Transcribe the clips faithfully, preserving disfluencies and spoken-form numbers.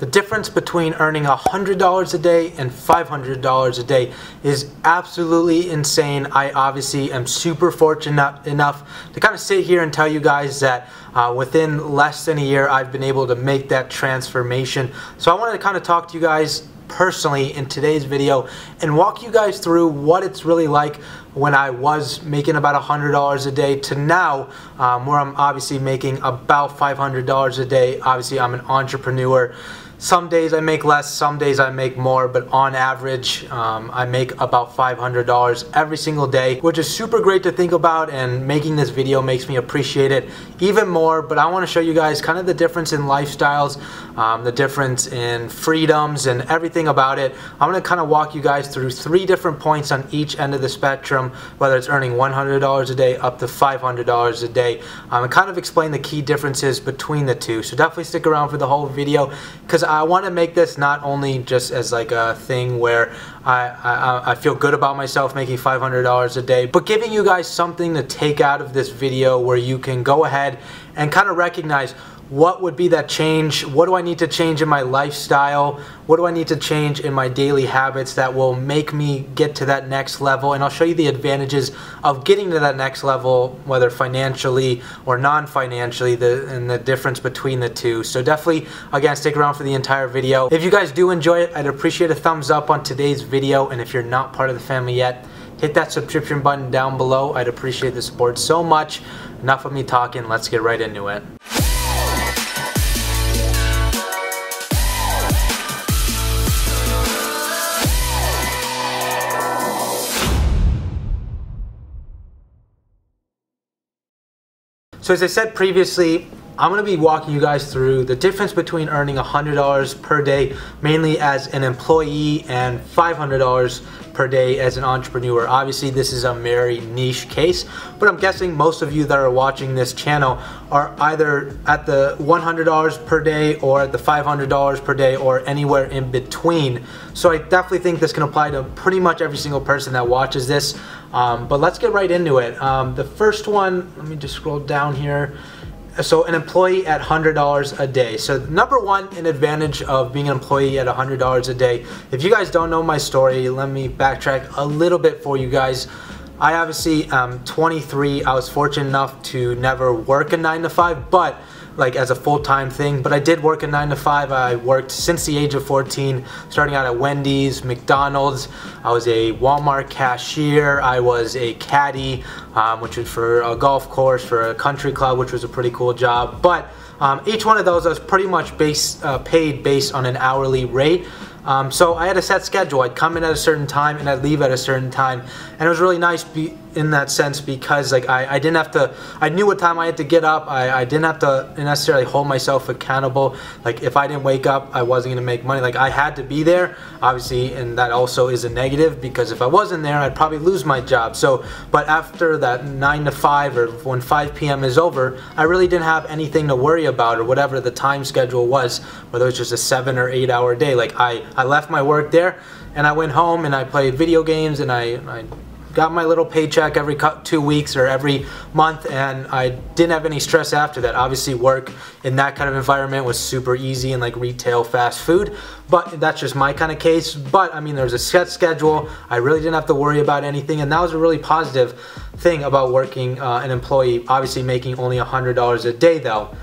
The difference between earning one hundred dollars a day and five hundred dollars a day is absolutely insane. I obviously am super fortunate enough to kind of sit here and tell you guys that uh, within less than a year I've been able to make that transformation. So I wanted to kind of talk to you guys personally in today's video and walk you guys through what it's really like when I was making about a hundred dollars a day to now um, where I'm obviously making about five hundred dollars a day. Obviously I'm an entrepreneur. Some days I make less, some days I make more, but on average um, I make about five hundred dollars every single day, which is super great to think about, and making this video makes me appreciate it even more. But I want to show you guys kind of the difference in lifestyles, um, the difference in freedoms and everything about it. I'm going to kind of walk you guys through three different points on each end of the spectrum, whether it's earning one hundred dollars a day up to five hundred dollars a day, um, and kind of explain the key differences between the two. So definitely stick around for the whole video, because I want to make this not only just as like a thing where I, I, I feel good about myself making five hundred dollars a day, but giving you guys something to take out of this video where you can go ahead and kind of recognize, what would be that change? What do I need to change in my lifestyle? What do I need to change in my daily habits that will make me get to that next level? And I'll show you the advantages of getting to that next level, whether financially or non-financially, the, and the difference between the two. So definitely, again, stick around for the entire video. If you guys do enjoy it, I'd appreciate a thumbs up on today's video. And if you're not part of the family yet, hit that subscription button down below. I'd appreciate the support so much. Enough of me talking, let's get right into it. So as I said previously, I'm going to be walking you guys through the difference between earning one hundred dollars per day mainly as an employee and five hundred dollars per day as an entrepreneur. Obviously this is a very niche case, but I'm guessing most of you that are watching this channel are either at the one hundred dollars per day or at the five hundred dollars per day or anywhere in between. So I definitely think this can apply to pretty much every single person that watches this. Um, but let's get right into it. Um, the first one, let me just scroll down here. So an employee at one hundred dollars a day. So number one, an advantage of being an employee at one hundred dollars a day. If you guys don't know my story, let me backtrack a little bit for you guys. I obviously am twenty-three. I was fortunate enough to never work a nine to five, but like as a full-time thing, but I did work a nine to five. I worked since the age of fourteen, starting out at Wendy's, McDonald's. I was a Walmart cashier. I was a caddy, um, which was for a golf course, for a country club, which was a pretty cool job. But um, each one of those, I was pretty much based, uh, paid based on an hourly rate. Um, so I had a set schedule. I'd come in at a certain time and I'd leave at a certain time, and it was really nice be in that sense, because like I, I didn't have to, I knew what time I had to get up. I, I didn't have to necessarily hold myself accountable. Like if I didn't wake up, I wasn't gonna make money. Like I had to be there, obviously, and that also is a negative, because if I wasn't there, I'd probably lose my job. So, but after that nine to five, or when five P M is over, I really didn't have anything to worry about, or whatever the time schedule was, whether it was just a seven or eight hour day. Like I, I left my work there and I went home and I played video games, and I, I got my little paycheck every two weeks or every month, and I didn't have any stress after that. Obviously work in that kind of environment was super easy, and like retail fast food, but that's just my kind of case. But I mean, there's a set schedule. I really didn't have to worry about anything, and that was a really positive thing about working uh, an employee, obviously making only one hundred dollars a day though.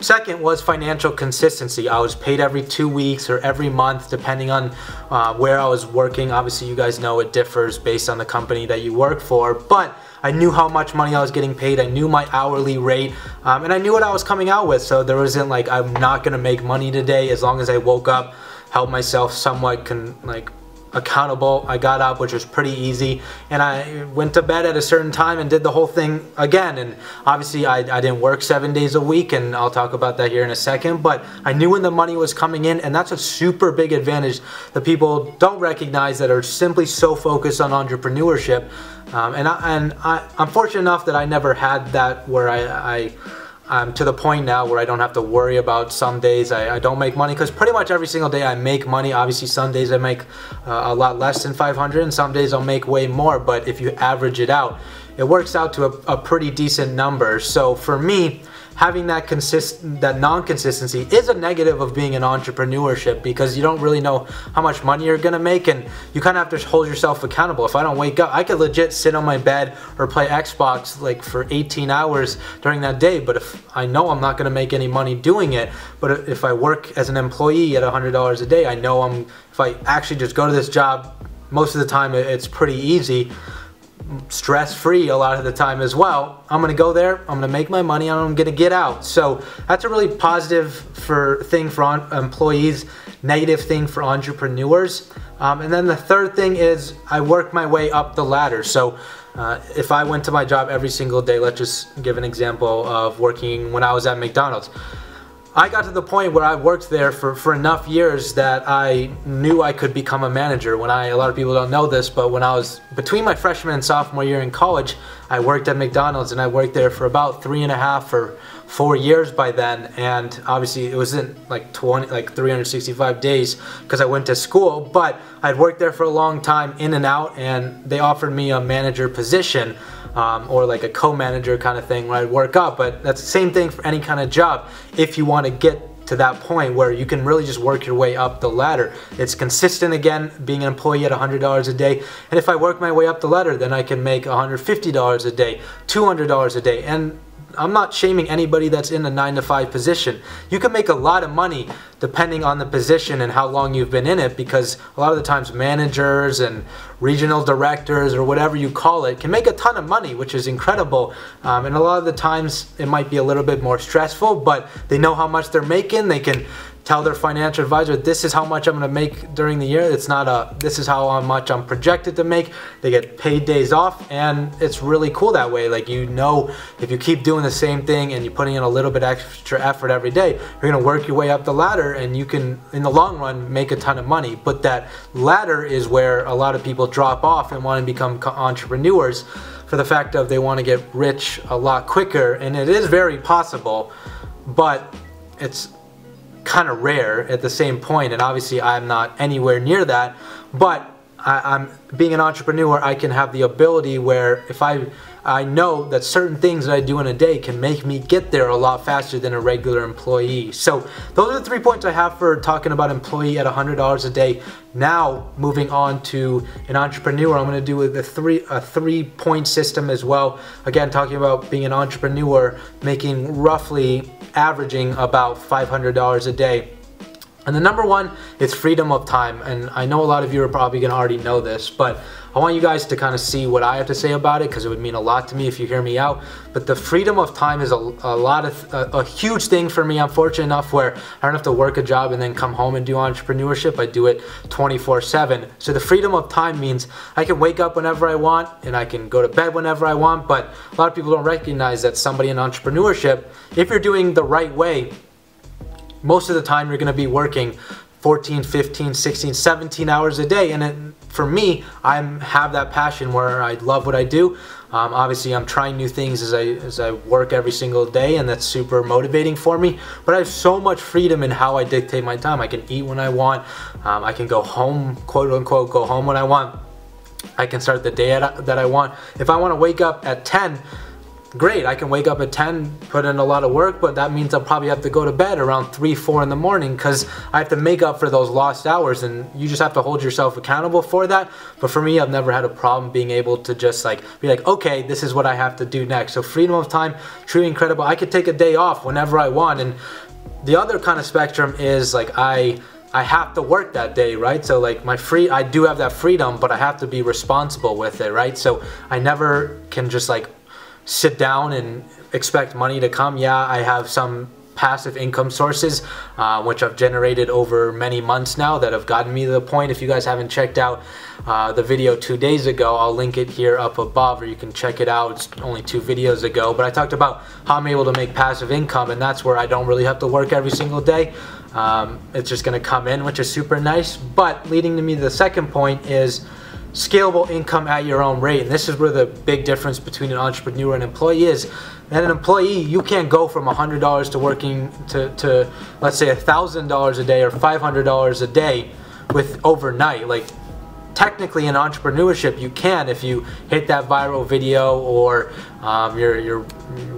Second was financial consistency. I was paid every two weeks or every month, depending on uh, where I was working. Obviously, you guys know it differs based on the company that you work for, but I knew how much money I was getting paid. I knew my hourly rate, um, and I knew what I was coming out with. So there wasn't like, I'm not gonna make money today. As long as I woke up, held myself somewhat con like accountable, I got up, which was pretty easy, and I went to bed at a certain time and did the whole thing again. And obviously I, I didn't work seven days a week, and I'll talk about that here in a second, but I knew when the money was coming in, and that's a super big advantage that people don't recognize, that are simply so focused on entrepreneurship. Um, and I, and I, I'm fortunate enough that I never had that, where I, I I'm to the point now where I don't have to worry about some days I, I don't make money, because pretty much every single day I make money. Obviously some days I make uh, a lot less than five hundred, and some days I'll make way more, but if you average it out, it works out to a, a pretty decent number. So for me, having that consist that non-consistency is a negative of being in entrepreneurship, because you don't really know how much money you're gonna make, and you kind of have to hold yourself accountable. If I don't wake up, I could legit sit on my bed or play Xbox like for eighteen hours during that day, but if I know I'm not gonna make any money doing it, but if I work as an employee at one hundred dollars a day, I know I'm, if I actually just go to this job, most of the time it's pretty easy, stress-free a lot of the time as well. I'm gonna go there, I'm gonna make my money, and I'm gonna get out. So that's a really positive for thing for on, employees, negative thing for entrepreneurs. Um, and then the third thing is I work my way up the ladder. So uh, if I went to my job every single day, let's just give an example of working when I was at McDonald's. I got to the point where I worked there for, for enough years that I knew I could become a manager. When I, a lot of people don't know this, but when I was between my freshman and sophomore year in college, I worked at McDonald's, and I worked there for about three and a half or four years by then. And obviously it wasn't like twenty, like three hundred sixty-five days because I went to school, but I'd worked there for a long time in and out, and they offered me a manager position. Um, or like a co-manager kind of thing where I'd work up, but that's the same thing for any kind of job. If you want to get to that point where you can really just work your way up the ladder, it's consistent again, being an employee at one hundred dollars a day, and if I work my way up the ladder, then I can make one hundred fifty dollars a day, two hundred dollars a day, and I'm not shaming anybody that's in a nine to five position. You can make a lot of money depending on the position and how long you've been in it, because a lot of the times managers and regional directors or whatever you call it can make a ton of money, which is incredible. Um, and a lot of the times it might be a little bit more stressful, but they know how much they're making. They can tell their financial advisor, this is how much I'm gonna make during the year. It's not a, this is how much I'm projected to make. They get paid days off, and it's really cool that way. Like, you know, if you keep doing the same thing and you're putting in a little bit extra effort every day, you're gonna work your way up the ladder, and you can, in the long run, make a ton of money. But that ladder is where a lot of people drop off and wanna become entrepreneurs, for the fact of they wanna get rich a lot quicker, and it is very possible, but it's kind of rare at the same point, and obviously I'm not anywhere near that, but I, I'm being an entrepreneur, I can have the ability where if I I know that certain things that I do in a day can make me get there a lot faster than a regular employee. So those are the three points I have for talking about employee at one hundred dollars a day. Now moving on to an entrepreneur, I'm going to do a three a three point system as well. Again, talking about being an entrepreneur, making roughly averaging about five hundred dollars a day. And the number one is freedom of time. And I know a lot of you are probably gonna already know this, but I want you guys to kind of see what I have to say about it, because it would mean a lot to me if you hear me out. But the freedom of time is a, a lot of, a, a huge thing for me. I'm fortunate enough where I don't have to work a job and then come home and do entrepreneurship. I do it twenty-four seven. So the freedom of time means I can wake up whenever I want, and I can go to bed whenever I want. But a lot of people don't recognize that somebody in entrepreneurship, if you're doing the right way, most of the time you're gonna be working fourteen, fifteen, sixteen, seventeen hours a day. And it, for me, I have that passion where I love what I do. Um, obviously, I'm trying new things as I, as I work every single day, and that's super motivating for me. But I have so much freedom in how I dictate my time. I can eat when I want. Um, I can go home, quote unquote, go home when I want. I can start the day at, that I want. If I wanna wake up at ten, great, I can wake up at ten, put in a lot of work, but that means I'll probably have to go to bed around three, four in the morning, because I have to make up for those lost hours, and you just have to hold yourself accountable for that. But for me, I've never had a problem being able to just like be like, okay, this is what I have to do next. So freedom of time, truly incredible. I could take a day off whenever I want. And the other kind of spectrum is like I I have to work that day, right? So like my free, I do have that freedom, but I have to be responsible with it, right? So I never can just like sit down and expect money to come. Yeah, I have some passive income sources uh, which I've generated over many months now that have gotten me to the point. If you guys haven't checked out uh, the video two days ago, I'll link it here up above, or you can check it out. It's only two videos ago, but I talked about how I'm able to make passive income, and that's where I don't really have to work every single day. Um, it's just gonna come in, which is super nice. But leading to me to the second point is scalable income at your own rate. And this is where the big difference between an entrepreneur and an employee is. And an employee, you can't go from one hundred dollars to working to, to let's say one thousand dollars a day or five hundred dollars a day with overnight. Like technically in entrepreneurship you can, if you hit that viral video or um, your, your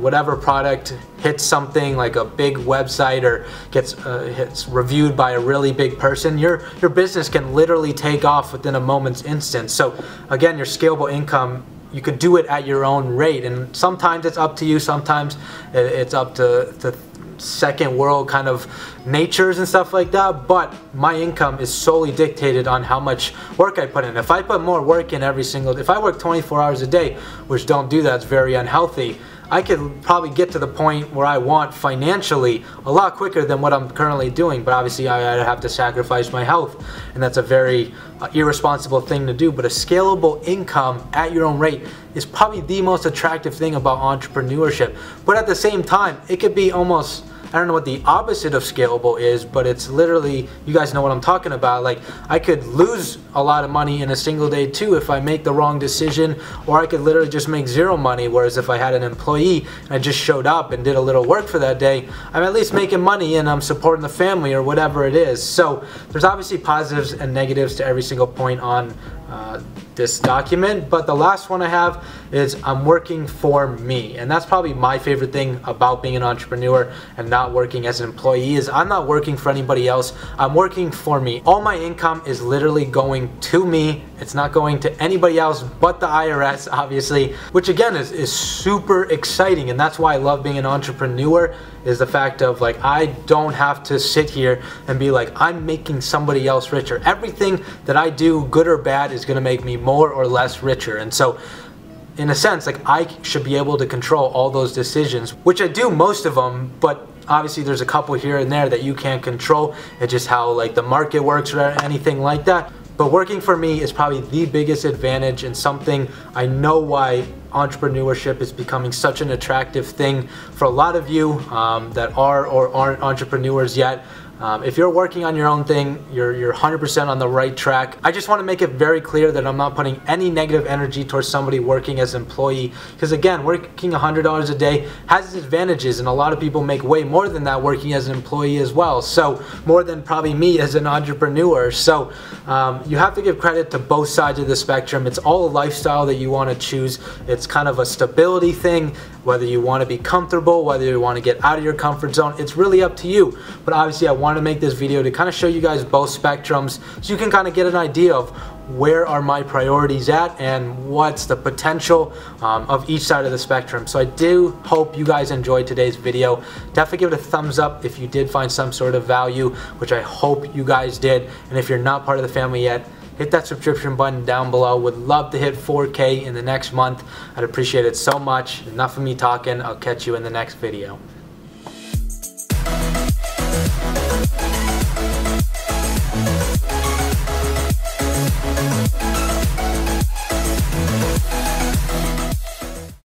whatever product hits something like a big website or gets uh, hits reviewed by a really big person, your, your business can literally take off within a moment's instant. So again, your scalable income, you could do it at your own rate, and sometimes it's up to you, sometimes it's up to, to second world kind of natures and stuff like that, but my income is solely dictated on how much work I put in. If I put more work in every single day, if I work twenty-four hours a day, which don't do that, it's very unhealthy, I could probably get to the point where I want financially a lot quicker than what I'm currently doing, but obviously I'd have to sacrifice my health, and that's a very uh, irresponsible thing to do. But a scalable income at your own rate is probably the most attractive thing about entrepreneurship. But at the same time, it could be almost, I don't know what the opposite of scalable is, but it's literally, you guys know what I'm talking about, like I could lose a lot of money in a single day too if I make the wrong decision, or I could literally just make zero money, whereas if I had an employee and I just showed up and did a little work for that day, I'm at least making money and I'm supporting the family or whatever it is. So there's obviously positives and negatives to every single point on uh, this document, but the last one I have is I'm working for me, and that's probably my favorite thing about being an entrepreneur and not working as an employee is I'm not working for anybody else, I'm working for me. All my income is literally going to me, it's not going to anybody else but the I R S obviously, which again is, is super exciting, and that's why I love being an entrepreneur, is the fact of like I don't have to sit here and be like I'm making somebody else richer. Everything that I do, good or bad, is gonna make me more more or less richer, and so in a sense like I should be able to control all those decisions, which I do most of them, but obviously there's a couple here and there that you can't control. It's just how like the market works or anything like that, but working for me is probably the biggest advantage and something I know why entrepreneurship is becoming such an attractive thing for a lot of you um, that are or aren't entrepreneurs yet. Um, if you're working on your own thing, you're you're one hundred percent on the right track. I just want to make it very clear that I'm not putting any negative energy towards somebody working as an employee, because again, working one hundred dollars a day has its advantages, and a lot of people make way more than that working as an employee as well, so more than probably me as an entrepreneur. So um, you have to give credit to both sides of the spectrum. It's all a lifestyle that you want to choose. It's kind of a stability thing, whether you want to be comfortable, whether you want to get out of your comfort zone, it's really up to you. But obviously I want to make this video to kind of show you guys both spectrums so you can kind of get an idea of where are my priorities at and what's the potential um, of each side of the spectrum. So I do hope you guys enjoyed today's video. Definitely give it a thumbs up if you did find some sort of value, which I hope you guys did, and if you're not part of the family yet, hit that subscription button down below. Would love to hit four K in the next month. I'd appreciate it so much. Enough of me talking. I'll catch you in the next video.